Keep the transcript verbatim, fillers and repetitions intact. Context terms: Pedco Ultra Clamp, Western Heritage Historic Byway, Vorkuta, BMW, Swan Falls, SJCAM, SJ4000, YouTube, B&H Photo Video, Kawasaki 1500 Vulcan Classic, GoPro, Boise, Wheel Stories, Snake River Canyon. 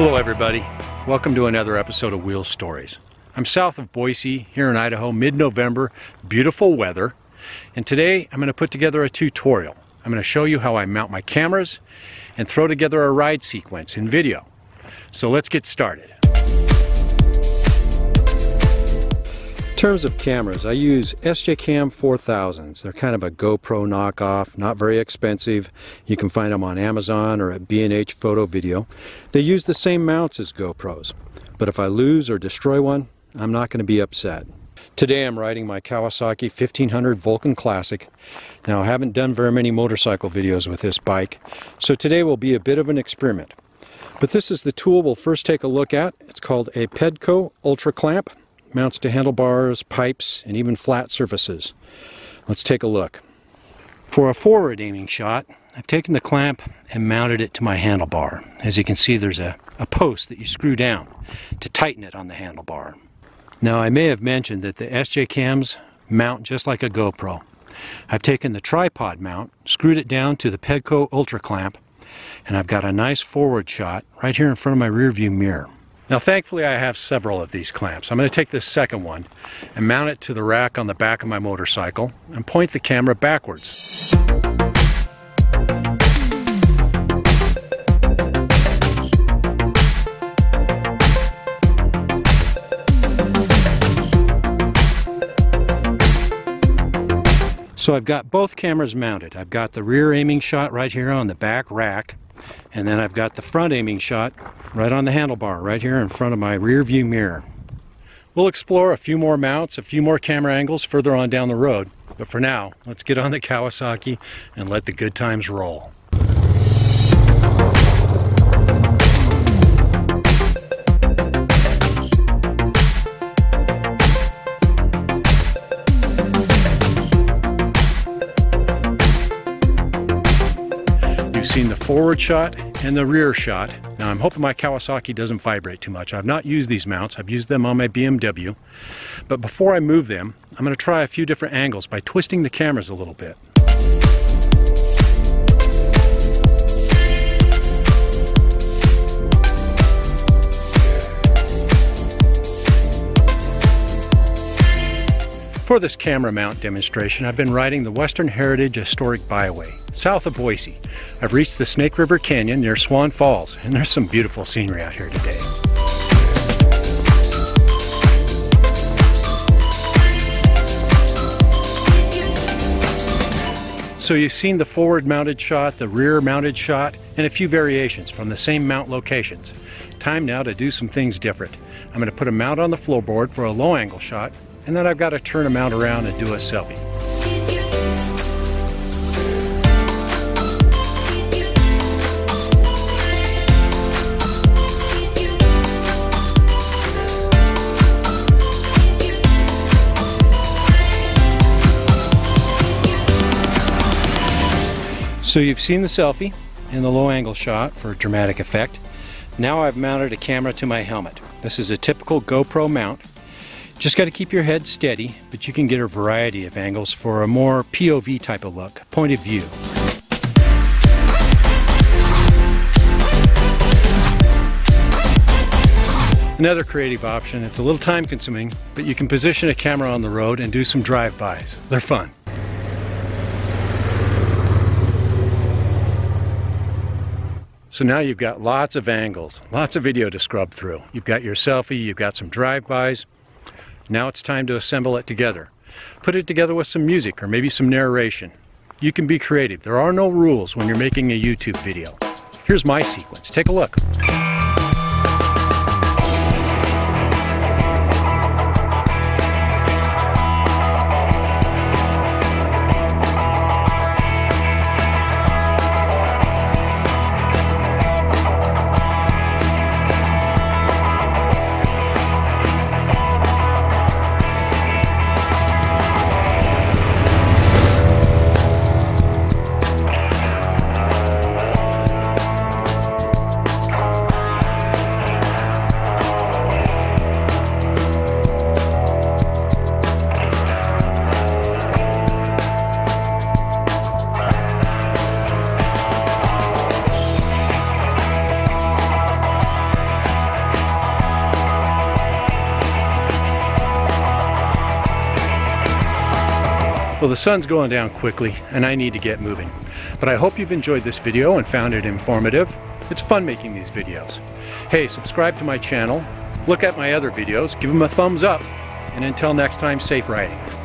Hello everybody, welcome to another episode of Wheel Stories. I'm south of Boise, here in Idaho, mid-November, beautiful weather, and today I'm going to put together a tutorial. I'm going to show you how I mount my cameras and throw together a ride sequence in video. So let's get started. In terms of cameras, I use S J CAM four thousands. They're kind of a GoPro knockoff, not very expensive. You can find them on Amazon or at B and H Photo Video. They use the same mounts as GoPros, but if I lose or destroy one, I'm not going to be upset. Today I'm riding my Kawasaki fifteen hundred Vulcan Classic. Now I haven't done very many motorcycle videos with this bike, so today will be a bit of an experiment. But this is the tool we'll first take a look at. It's called a Pedco Ultra Clamp. Mounts to handlebars, pipes, and even flat surfaces. Let's take a look. For a forward aiming shot, I've taken the clamp and mounted it to my handlebar. As you can see, there's a, a post that you screw down to tighten it on the handlebar. Now I may have mentioned that the S J CAMs mount just like a GoPro. I've taken the tripod mount, screwed it down to the Pedco Ultra Clamp, and I've got a nice forward shot right here in front of my rear view mirror. Now thankfully I have several of these clamps. I'm going to take this second one and mount it to the rack on the back of my motorcycle and point the camera backwards. So I've got both cameras mounted. I've got the rear aiming shot right here on the back rack, and then I've got the front aiming shot right on the handlebar right here in front of my rear view mirror. We'll explore a few more mounts, a few more camera angles further on down the road, but for now let's get on the Kawasaki and let the good times roll. Seen the forward shot and the rear shot. Now I'm hoping my Kawasaki doesn't vibrate too much. I've not used these mounts. I've used them on my B M W. But before I move them, I'm going to try a few different angles by twisting the cameras a little bit. For this camera mount demonstration, I've been riding the Western Heritage Historic Byway, south of Boise. I've reached the Snake River Canyon near Swan Falls, and there's some beautiful scenery out here today. So you've seen the forward mounted shot, the rear mounted shot, and a few variations from the same mount locations. Time now to do some things different. I'm going to put a mount on the floorboard for a low angle shot, and then I've got to turn a mount around and do a selfie. So you've seen the selfie and the low angle shot for dramatic effect. Now I've mounted a camera to my helmet. This is a typical GoPro mount. Just got to keep your head steady, but you can get a variety of angles for a more P O V type of look, point of view. Another creative option, it's a little time consuming, but you can position a camera on the road and do some drive-bys. They're fun. So now you've got lots of angles, lots of video to scrub through. You've got your selfie, you've got some drive-bys. Now it's time to assemble it together. Put it together with some music or maybe some narration. You can be creative. There are no rules when you're making a YouTube video. Here's my sequence. Take a look. Well, the sun's going down quickly and I need to get moving, but I hope you've enjoyed this video and found it informative. It's fun making these videos. Hey, subscribe to my channel, look at my other videos, give them a thumbs up, and until next time, safe riding.